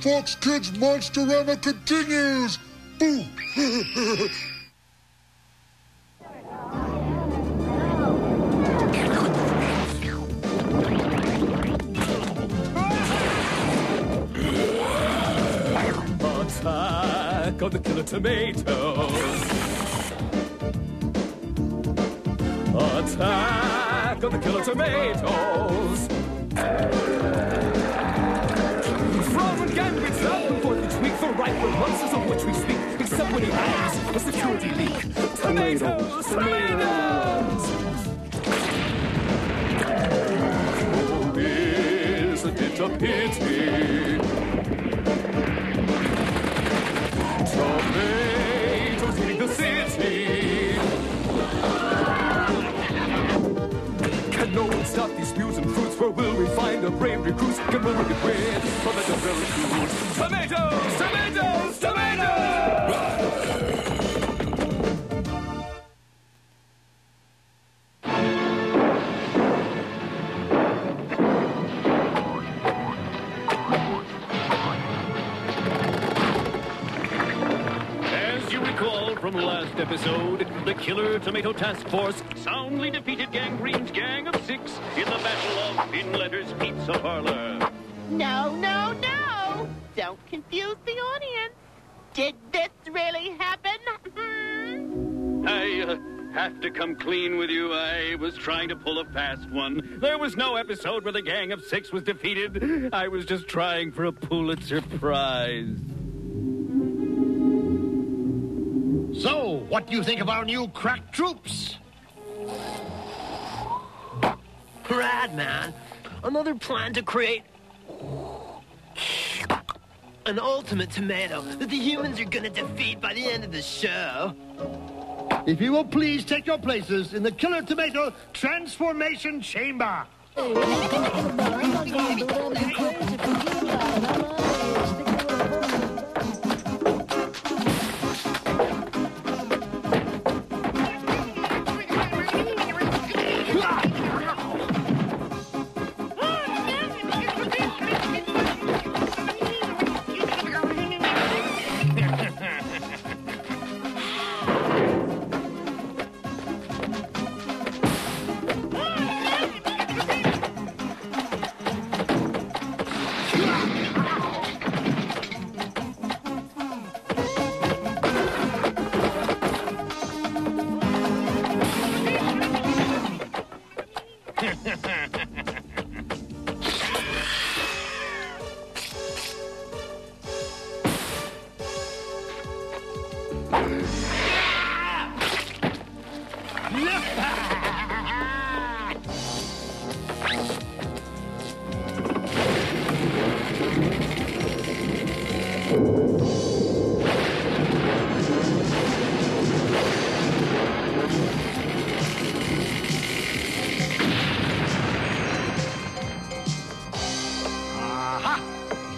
Fox Kids Monsterama continues! Boo! Attack of the Killer Tomatoes! Attack of the Killer Tomatoes! From Gambit's album for each week, the rightful monsters of which we speak, except when he has a security leak. Tomatoes! Tomatoes! Oh, isn't it a pity? Tomatoes eating the city! Can no one stop these news and fruits? Where will we find a brave recruit? Can we get rid of the development? Tomatoes! Tomatoes! Tomatoes! As you recall from last episode, the Killer Tomato Task Force soundly defeated Gangreen's Gang of Six in the battle of Finletters Pizza Parlor. No, no, no! Don't confuse the audience. Did this really happen? I have to come clean with you. I was trying to pull a fast one. There was no episode where the Gang of Six was defeated. I was just trying for a Pulitzer Prize. So, what do you think of our new crack troops? Rad, man. Another plan to create an ultimate tomato that the humans are gonna defeat by the end of the show. If you will please take your places in the Killer Tomato Transformation Chamber.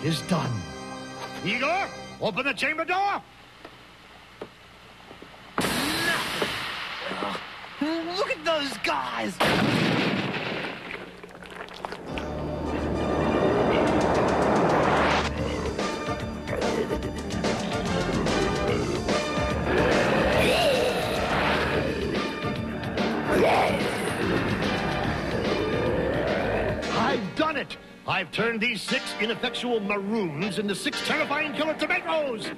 Is done. Igor, open the chamber door! Look at those guys! I've done it! I've turned these six ineffectual maroons into six terrifying killer tomatoes!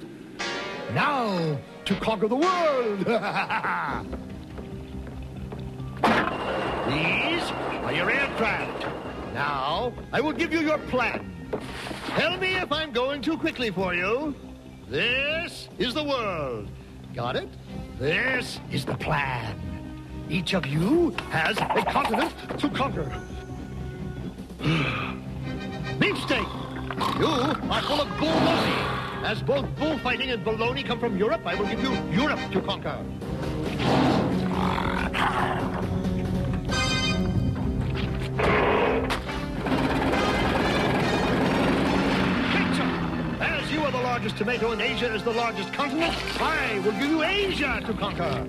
Now, to conquer the world! These are your aircraft. Now, I will give you your plan. Tell me if I'm going too quickly for you. This is the world. Got it? This is the plan. Each of you has a continent to conquer. Beefsteak, you are full of baloney. As both bullfighting and baloney come from Europe, I will give you Europe to conquer. Ketchuk, as you are the largest tomato and Asia is the largest continent, I will give you Asia to conquer.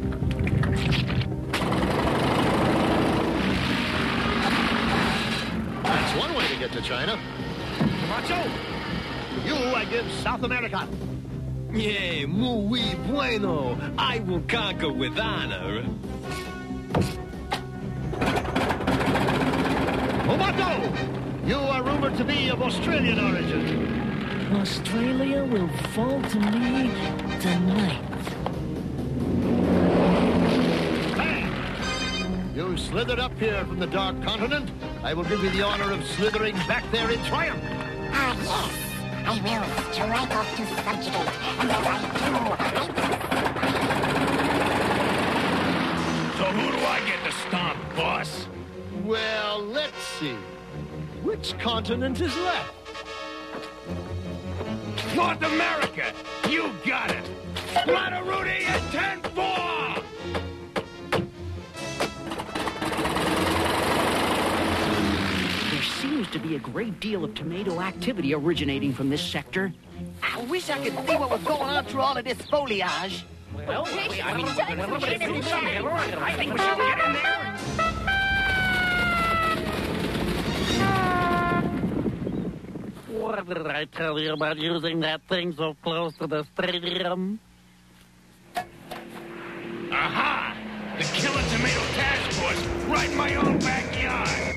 One way to get to China. Tomacho, you are give South America. Yay, yeah, muy bueno. I will conquer with honor. Obato, you are rumored to be of Australian origin. Australia will fall to me tonight. Bang! You slithered up here from the Dark Continent. I will give you the honor of slithering back there in triumph. Ah, yes. I will, strike off to subjugate, and as I do, So who do I get to stomp, boss? Well, let's see. Which continent is left? North America! You got it! Splatter Rudy at 10-4! Seems to be a great deal of tomato activity originating from this sector. I wish I could see what was going on through all of this foliage. Well, I mean, I think we should get in there. What did I tell you about using that thing so close to the stadium? Aha! The Killer Tomato Task Force, right in my own backyard.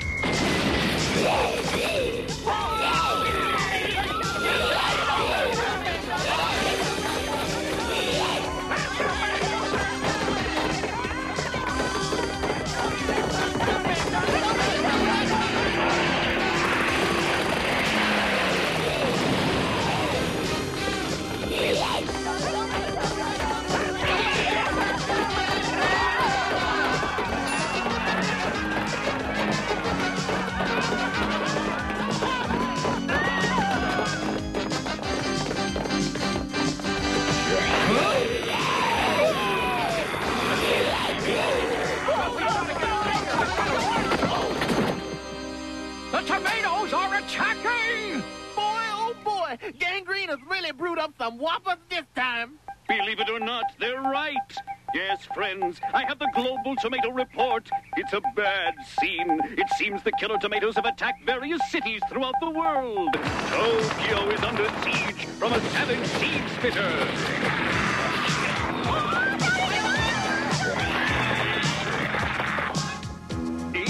Attacking! Boy, oh boy! Gangreen has really brewed up some whoppers this time. Believe it or not, they're right. Yes, friends, I have the Global Tomato Report. It's a bad scene. It seems the killer tomatoes have attacked various cities throughout the world. Tokyo is under siege from a savage seed spitter.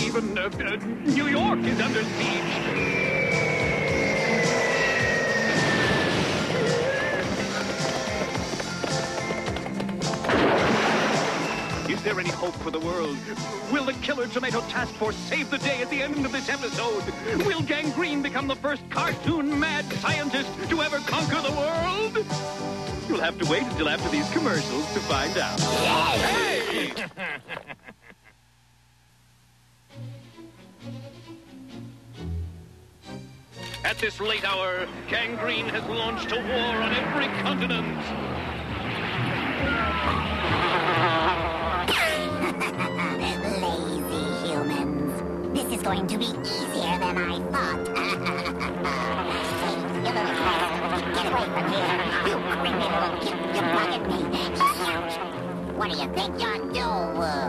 Even New York is under siege. Is there any hope for the world? Will the Killer Tomato Task Force save the day at the end of this episode? Will Gangreen become the first cartoon mad scientist to ever conquer the world? You'll have to wait until after these commercials to find out. Hey! At this late hour, Gangreen has launched a war on every continent. Lazy humans. This is going to be easier than I thought. Get away from here. You criminal git, you bugged me. What do you think you're doing?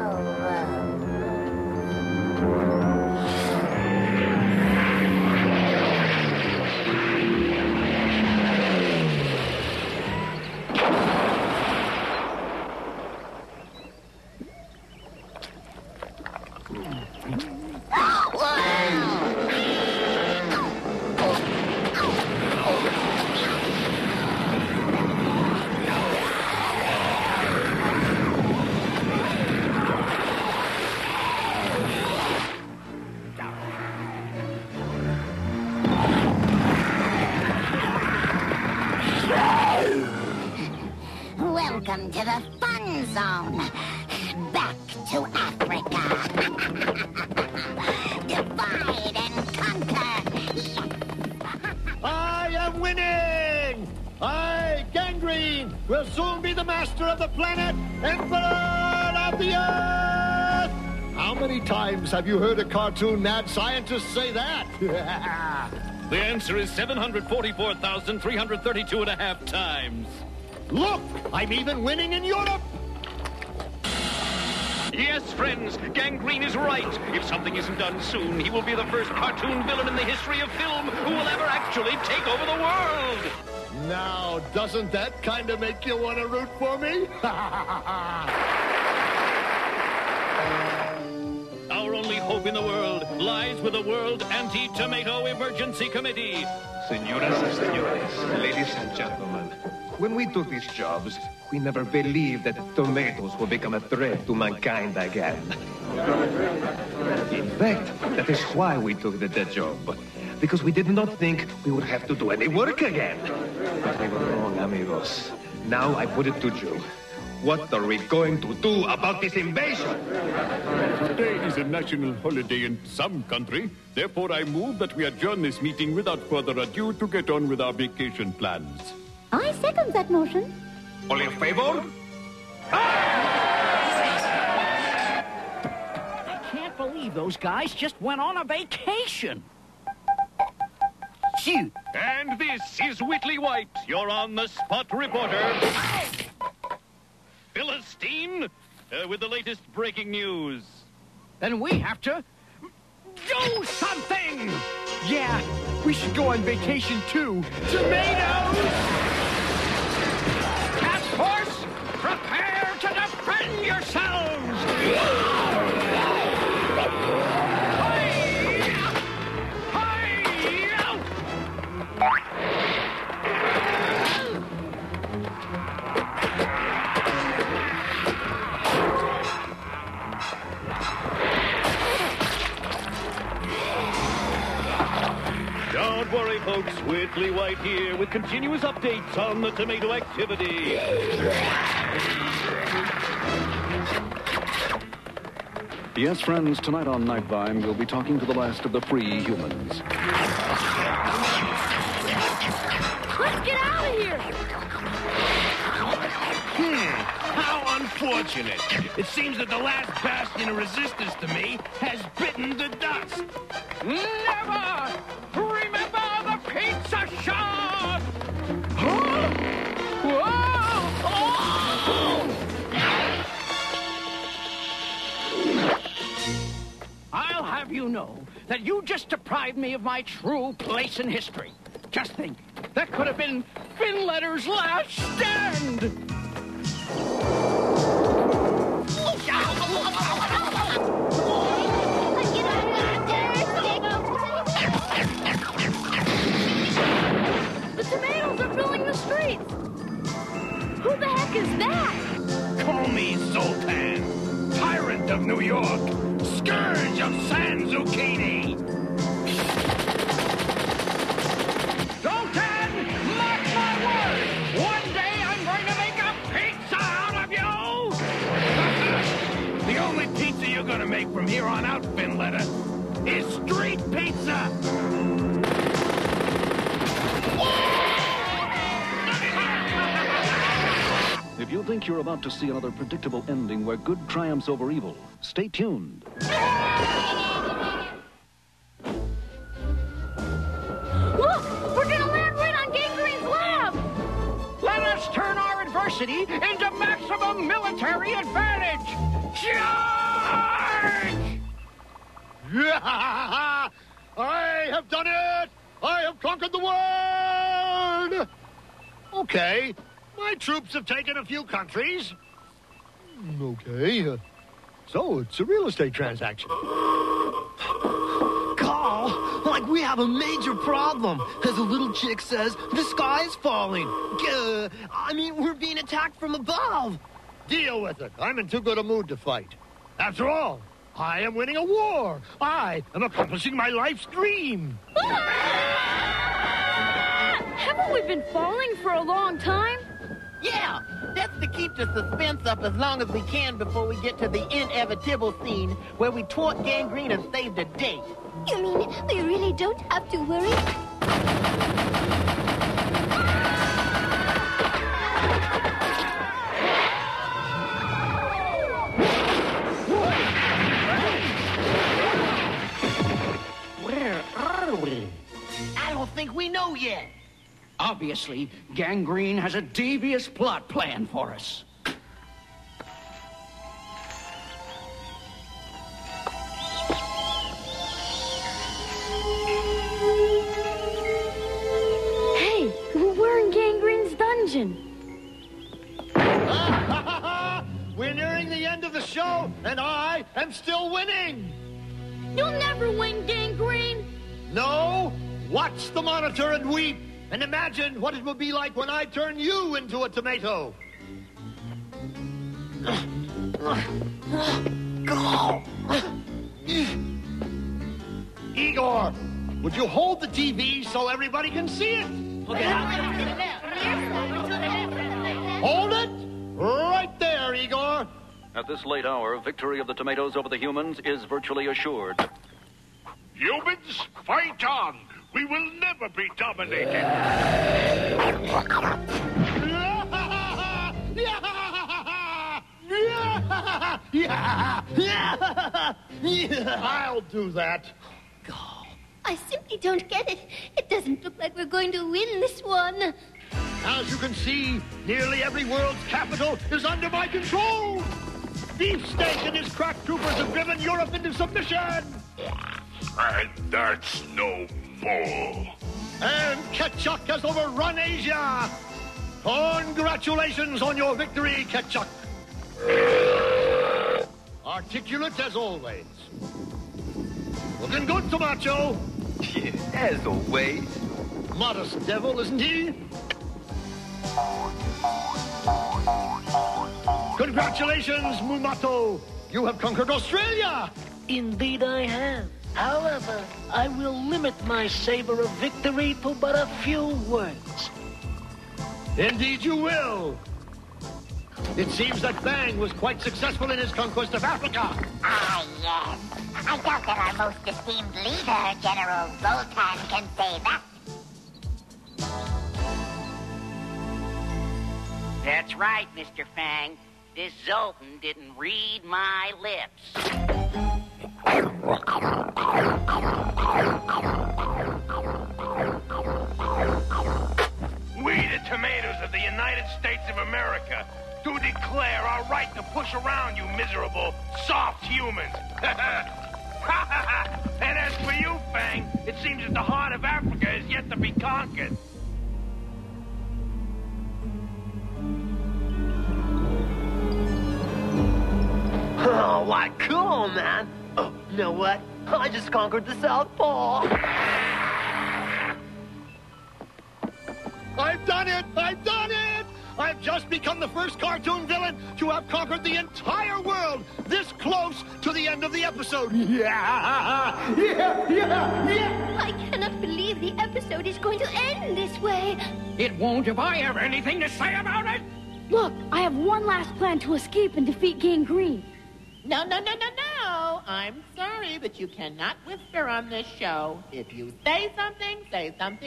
Welcome to the fun zone. Back to Africa. Divide and conquer. Yes. I am winning. I, Gangreen, will soon be the master of the planet, emperor of the earth. How many times have you heard a cartoon mad scientist say that? The answer is 744,332 and a half times. Look, I'm even winning in Europe! Yes, friends, Gangreen is right. If something isn't done soon, he will be the first cartoon villain in the history of film who will ever actually take over the world. Now, doesn't that kind of make you want to root for me? Our only hope in the world lies with the World Anti-Tomato Emergency Committee. Señoras and señores, ladies and gentlemen, when we took these jobs, we never believed that tomatoes would become a threat to mankind again. In fact, that is why we took the job. Because we did not think we would have to do any work again. But we were wrong, amigos. Now I put it to you. What are we going to do about this invasion? Today is a national holiday in some country. Therefore, I move that we adjourn this meeting without further ado to get on with our vacation plans. I second that motion. All in favor? I can't believe those guys just went on a vacation. And this is Whitley White, your on-the-spot reporter. Philistine, with the latest breaking news. Then we have to do something! Yeah, we should go on vacation too. Tomatoes! Task Force, prepare to defend yourselves! Don't worry, folks. Whitley White here with continuous updates on the tomato activity. Yes, friends, tonight on Night Vine, we'll be talking to the last of the free humans. Let's get out of here! How unfortunate. It seems that the last bastion of resistance to me has bitten the dust. Never! Pizza shop! Huh? Whoa! Oh! I'll have you know that you just deprived me of my true place in history. Just think, that could have been Finletter's last stand! Tomatoes are filling the streets! Who the heck is that? Call me Zoltan, tyrant of New York, scourge of San Zucchini! Zoltan, mark my word! One day I'm going to make a pizza out of you! The only pizza you're going to make from here on out, Finletter, is street pizza! If you think you're about to see another predictable ending where good triumphs over evil, stay tuned. Look! We're gonna land right on Gangreen's lab! Let us turn our adversity into maximum military advantage! Charge! I have done it! I have conquered the world! Okay. My troops have taken a few countries. Okay. So it's a real estate transaction. Carl, like we have a major problem. As a little chick says, the sky is falling. We're being attacked from above. Deal with it. I'm in too good a mood to fight. After all, I am winning a war. I am accomplishing my life's dream. Haven't we been falling for a long time? Yeah, that's to keep the suspense up as long as we can before we get to the inevitable scene where we taunt Gangreen and save the day. You mean we really don't have to worry? Where are we? I don't think we know yet. Obviously, Gangreen has a devious plot plan for us. Hey, we're in Gangreen. engine. We're nearing the end of the show, and I am still winning. You'll never win, Gangreen. No. Watch the monitor and weep, and imagine what it will be like when I turn you into a tomato. Igor, would you hold the TV so everybody can see it? Okay. Hold it right there, Igor. At this late hour, victory of the tomatoes over the humans is virtually assured. Humans, fight on. We will never be dominated. I'll do that. I simply don't get it. It doesn't look like we're going to win this one. As you can see, nearly every world's capital is under my control. Beefsteak and his crack troopers have driven Europe into submission. And that's no more. And Ketchuk has overrun Asia. Congratulations on your victory, Ketchuk. Articulate as always. Looking good, Tomacho. Yeah, as always. Modest devil, isn't he? Congratulations, Mumato. You have conquered Australia. Indeed I have. However, I will limit my savor of victory to but a few words. Indeed you will. It seems that Fang was quite successful in his conquest of Africa. Ah, yes. I doubt that our most esteemed leader, General Zoltan, can say that. That's right, Mr. Fang. This Zoltan didn't read my lips. We, the tomatoes of the United States of America, do declare our right to push around you miserable, soft humans. And as for you, Fang, it seems that the heart of Africa is yet to be conquered. Oh, why, cool, man. Oh, you know what? I just conquered the South Pole. I've done it! I've done it! I've just become the first cartoon villain to have conquered the entire world this close to the end of the episode. Yeah! Yeah! Yeah! Yeah! I cannot believe the episode is going to end this way. It won't if I have anything to say about it. Look, I have one last plan to escape and defeat Gangreen. No, no, no, no, no. I'm sorry, but you cannot whisper on this show. If you say something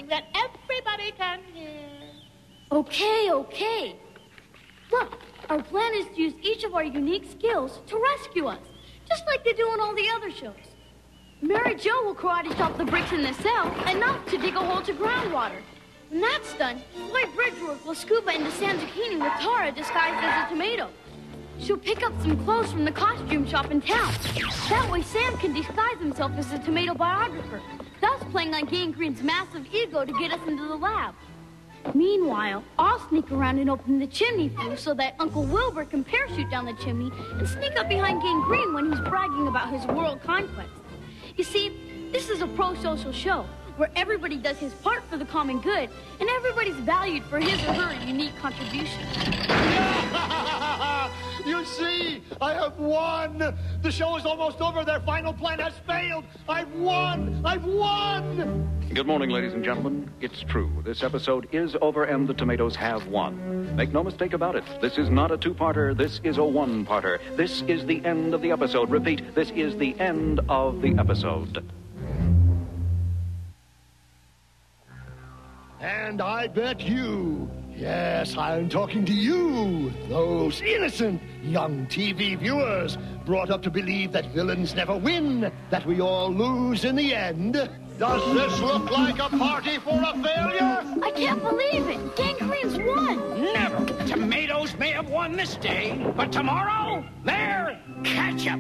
that everybody can hear. Okay, okay. Look, our plan is to use each of our unique skills to rescue us, just like they do on all the other shows. Mary Jo will karate chop the bricks in the cell enough to dig a hole to groundwater. When that's done, White Bridgework will scuba into San Zucchini with Tara disguised as a tomato. She'll pick up some clothes from the costume shop in town. That way Sam can disguise himself as a tomato biographer, thus playing on Gangreen's massive ego to get us into the lab. Meanwhile, I'll sneak around and open the chimney flue so that Uncle Wilbur can parachute down the chimney and sneak up behind Gangreen when he's bragging about his world conquest. You see, this is a pro-social show where everybody does his part for the common good and everybody's valued for his or her unique contribution. You see, I have won. The show is almost over. Their final plan has failed. I've won. I've won. Good morning, ladies and gentlemen. It's true. This episode is over and the tomatoes have won. Make no mistake about it. This is not a two-parter. This is a one-parter. This is the end of the episode. Repeat, this is the end of the episode. And I bet you... Yes, I'm talking to you, those innocent young TV viewers brought up to believe that villains never win, that we all lose in the end. Does this look like a party for a failure? I can't believe it. Gangreen's won. Never. Tomatoes may have won this day, but tomorrow, they're ketchup.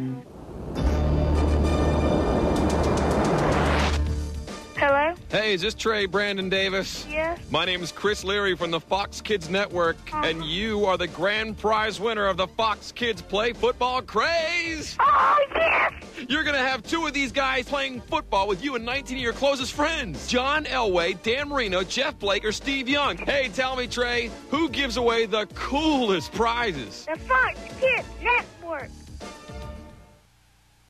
Hello? Hey, is this Trey Brandon Davis? Yes. My name is Chris Leary from the Fox Kids Network, and you are the grand prize winner of the Fox Kids Play Football Craze! Oh, yes! You're gonna have two of these guys playing football with you and 19 of your closest friends. John Elway, Dan Marino, Jeff Blake, or Steve Young. Hey, tell me, Trey, who gives away the coolest prizes? The Fox Kids Network.